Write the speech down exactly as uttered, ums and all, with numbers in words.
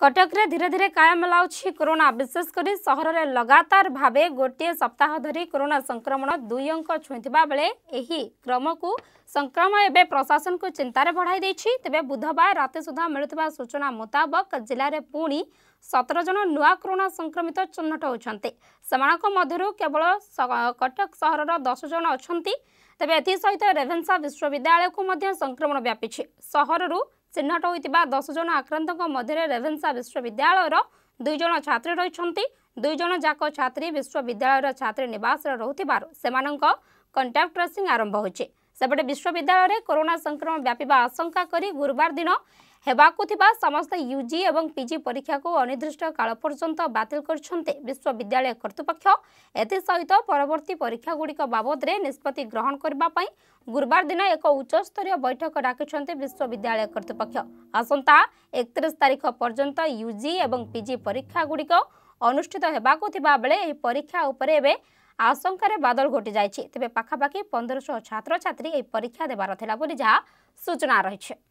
कटक रे धीरे धीरे काया मिलाउछि कोरोना। विशेषकर सहर रे लगातार भाव गोटे सप्ताह धरी कोरोना संक्रमण दुई अंक छुईवा बेले क्रम को संक्रमण एवं प्रशासन को चिंतार बढ़ाई देछि। तेबे बुधवार रात सुधा मिलुतबा सूचना मुताबक जिले में पुणी सतर जन नुआ कोरोना संक्रमित चिन्हट होछन्ते। समानक मध्यरु केवल कटक सहरर दस जन अछन्ती। तेबे एथि सहित रेभेन्सा विश्वविद्यालय को मध्य संक्रमण व्यापीछि। सहररु चिन्हट होइतिबा दस जन आक्रांतों मध्य रेभेन्सा विश्वविद्यालय दुई जन छात्री रहिछन्ती। दुई जन जाक छात्री विश्वविद्यालय छात्री निवास रहुतिबारु सेमानक कांटेक्ट ट्रेसिंग आरंभ होछि। सेपटे विश्वविद्यालय में कोरोना संक्रमण व्यापीबा आशंका करी गुरुवार दिन हेबाकु थिबा समस्त यूजी एवं पीजी परीक्षा को अनिर्दिष्ट काल पर्यंत बातिल करछन्ते। विश्वविद्यालय कर्तृपक्ष एते सहित परवर्ती परीक्षा गुड़िक बाबद रे निष्पत्ति ग्रहण करबा पई गुरुवार दिन एक उच्चस्तरीय बैठक डाकिछन्ते। विश्वविद्यालय कर्तृपक्ष आसंता एकतीस तारिख पर्यंत यूजी एवं पीजी परीक्षा गुड़िक अनुष्ठित हेबाकु थिबा बेले एही परीक्षा उपरे एबे आशंकार बादल घोटी जाइछि। तेबे पाखापाखि पंद्रह सौ छात्र छात्री एही परीक्षा देबार थिला बोली जहा सूचना रहिछि।